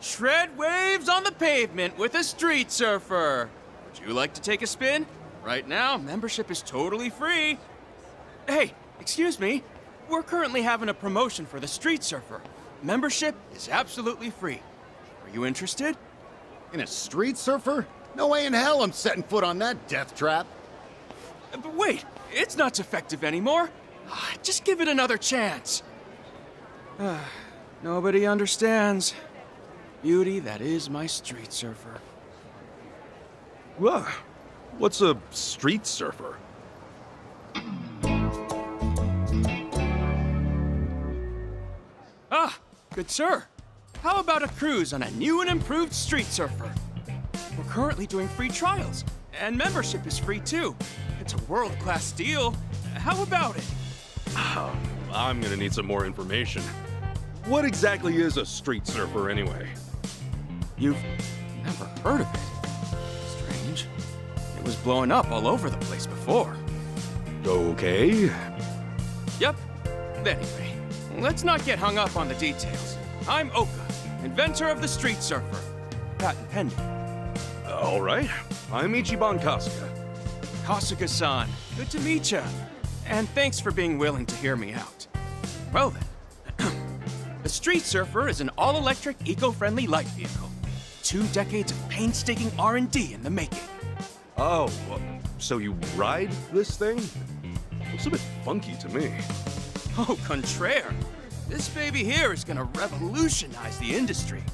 Shred waves on the pavement with a street surfer. Would you like to take a spin? Right now, membership is totally free. Hey, excuse me. We're currently having a promotion for the street surfer. Membership is absolutely free. Are you interested? In a street surfer? No way in hell I'm setting foot on that death trap. But wait, it's not effective anymore. Just give it another chance. Nobody understands. Beauty that is my street surfer. Whoa. What's a street surfer? Ah, good sir. How about a cruise on a new and improved street surfer? We're currently doing free trials, and membership is free too. It's a world-class deal. How about it? Oh, I'm gonna need some more information. What exactly is a street surfer anyway? You've never heard of it. Strange. It was blowing up all over the place before. Okay. Yep. Anyway, let's not get hung up on the details. I'm Oka, inventor of the street surfer. Patent pending. All right. I'm Ichiban Kasuga. Kasuga-san, good to meet you. And thanks for being willing to hear me out. Well then, the street surfer is an all-electric, eco-friendly light vehicle. 2 decades of painstaking R&D in the making. Oh, so you ride this thing? Looks a bit funky to me. Au contraire. This baby here is gonna revolutionize the industry.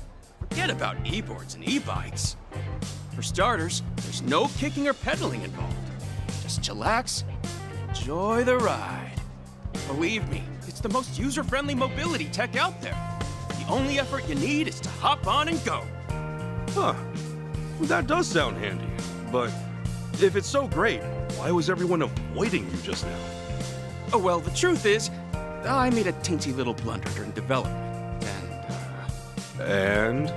Forget about e-boards and e-bikes. For starters, there's no kicking or pedaling involved. Just chillax and enjoy the ride. Believe me, it's the most user-friendly mobility tech out there. The only effort you need is to hop on and go. Huh. That does sound handy, but... if it's so great, why was everyone avoiding you just now? Oh, well, the truth is, I made a teensy little blunder during development, and... And?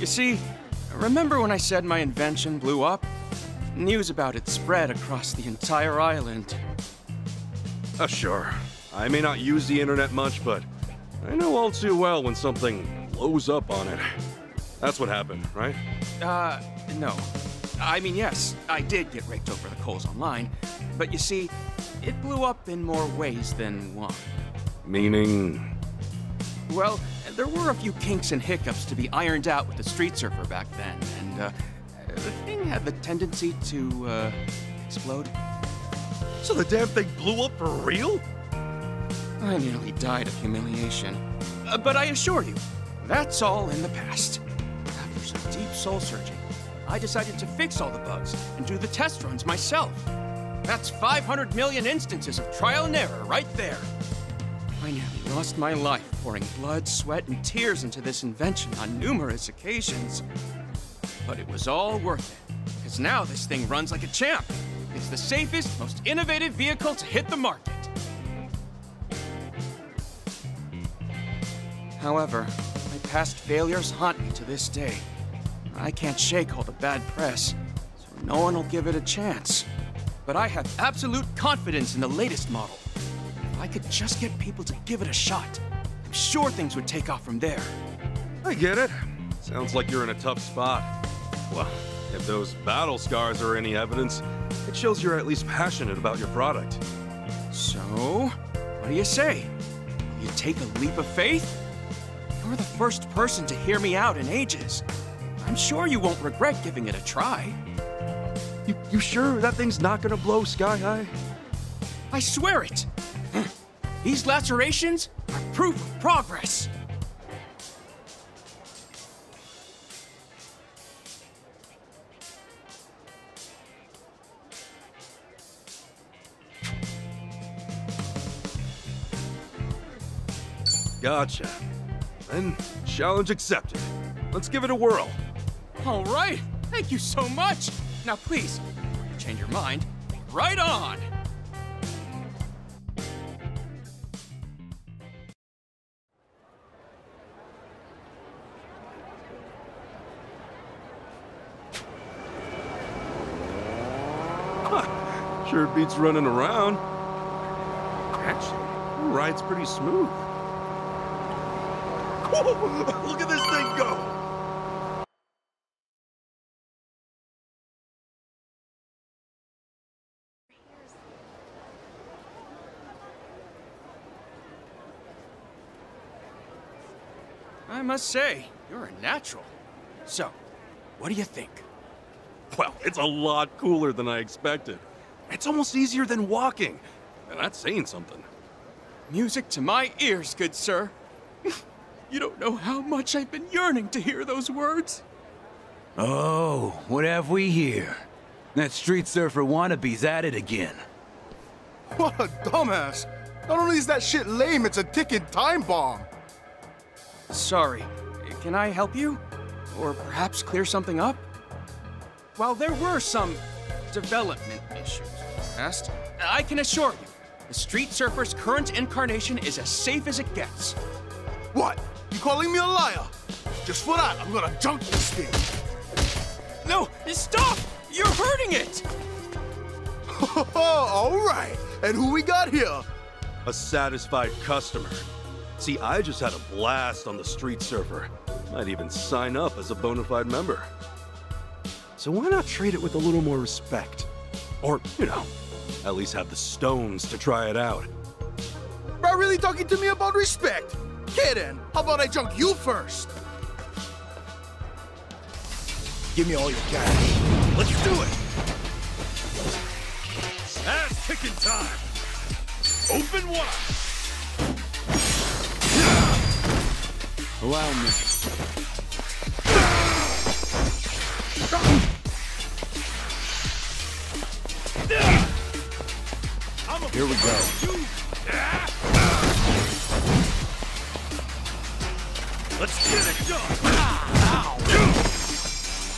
You see, remember when I said my invention blew up? News about it spread across the entire island. Sure. I may not use the internet much, but I know all too well when something blows up on it. That's what happened, right? No. I mean, yes, I did get raked over the coals online, but you see, it blew up in more ways than one. Meaning? Well, there were a few kinks and hiccups to be ironed out with the street surfer back then, and the thing had the tendency to explode. So the damn thing blew up for real? I nearly died of humiliation. But I assure you, that's all in the past. After some deep soul-searching, I decided to fix all the bugs and do the test runs myself. That's 500 million instances of trial and error right there. I nearly lost my life pouring blood, sweat, and tears into this invention on numerous occasions. But it was all worth it, because now this thing runs like a champ. It's the safest, most innovative vehicle to hit the market. However, my past failures haunt me to this day. I can't shake all the bad press, so no one will give it a chance. But I have absolute confidence in the latest model. If I could just get people to give it a shot, I'm sure things would take off from there. I get it. Sounds like you're in a tough spot. Well, if those battle scars are any evidence, it shows you're at least passionate about your product. So, what do you say? Will you take a leap of faith? You're the first person to hear me out in ages. I'm sure you won't regret giving it a try. You sure that thing's not gonna blow sky high? I swear it! These lacerations are proof of progress! Gotcha. Then, challenge accepted. Let's give it a whirl. All right, thank you so much. Now please, change your mind. Right on! Sure beats running around. Actually, the ride's pretty smooth. Whoa, look at this thing go! I must say, you're a natural. So, what do you think? Well, it's a lot cooler than I expected. It's almost easier than walking, and that's saying something. Music to my ears, good sir. You don't know how much I've been yearning to hear those words. Oh, what have we here? That street surfer wannabe's at it again. What a dumbass! Not only is that shit lame, it's a ticking time bomb. Sorry, can I help you? Or perhaps clear something up? While there were some development issues in the past, I can assure you, the street surfer's current incarnation is as safe as it gets. What? You calling me a liar? Just for that, I'm gonna junk this thing. No, stop! You're hurting it! All right, and who we got here? A satisfied customer. See, I just had a blast on the street surfer. Might even sign up as a bona fide member. So why not treat it with a little more respect? Or, you know, at least have the stones to try it out. You're really talking to me about respect? Kidding, how about I junk you first? Give me all your cash. Let's do it. Ass kicking time. Open wide. Allow me. Here we go. Let's get it done.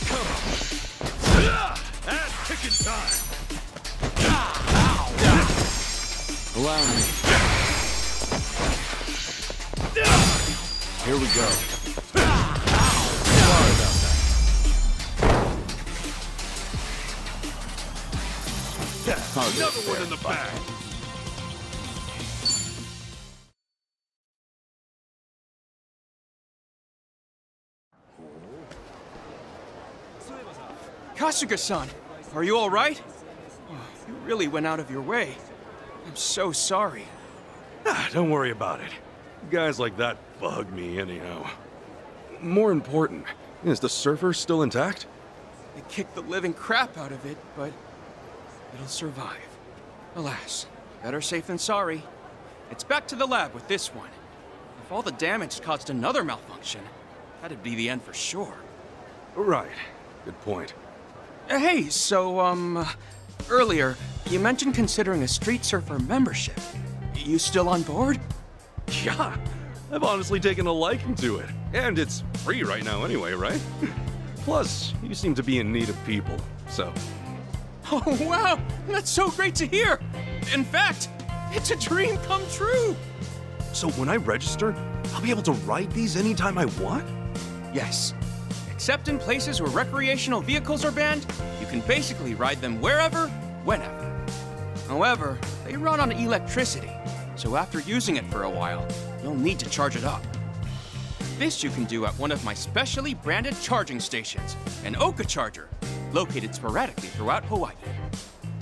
Come on. Ass kicking time. Allow me. Here we go. Sorry about that. Another one in the bag. Kasuga-san, are you all right? Oh, you really went out of your way. I'm so sorry. Ah, don't worry about it. Guys like that bug me anyhow. More important, is the surfer still intact? They kicked the living crap out of it, but it'll survive. Alas, better safe than sorry. It's back to the lab with this one. If all the damage caused another malfunction, that'd be the end for sure. Right. Good point. Hey, so, earlier, you mentioned considering a street surfer membership. You still on board? Yeah, I've honestly taken a liking to it. And it's free right now anyway, right? Plus, you seem to be in need of people, so... Oh, wow! That's so great to hear! In fact, it's a dream come true! So when I register, I'll be able to ride these anytime I want? Yes. Except in places where recreational vehicles are banned, you can basically ride them wherever, whenever. However, they run on electricity. So after using it for a while, you'll need to charge it up. This you can do at one of my specially branded charging stations, an Oka Charger, located sporadically throughout Hawaii.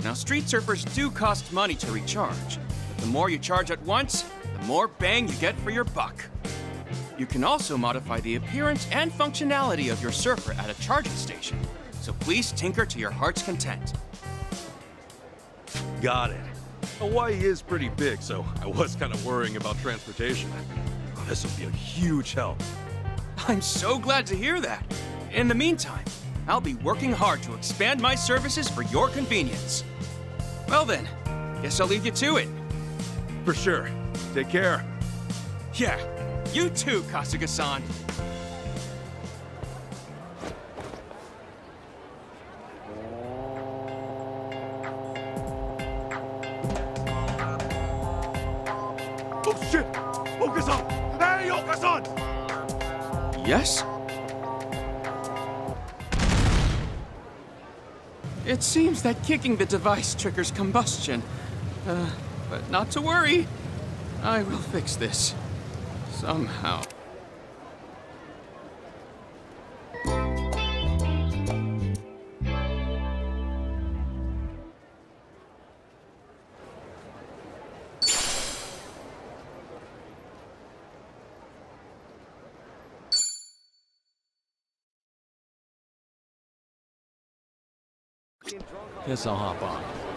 Now, street surfers do cost money to recharge, but the more you charge at once, the more bang you get for your buck. You can also modify the appearance and functionality of your surfer at a charging station, so please tinker to your heart's content. Got it. Hawaii is pretty big, so I was kind of worrying about transportation. Oh, this will be a huge help. I'm so glad to hear that. In the meantime, I'll be working hard to expand my services for your convenience. Well then, guess I'll leave you to it. For sure. Take care. Yeah, you too, Kasuga-san. Yes? It seems that kicking the device triggers combustion. But not to worry. I will fix this. Somehow. Guess I'll hop on.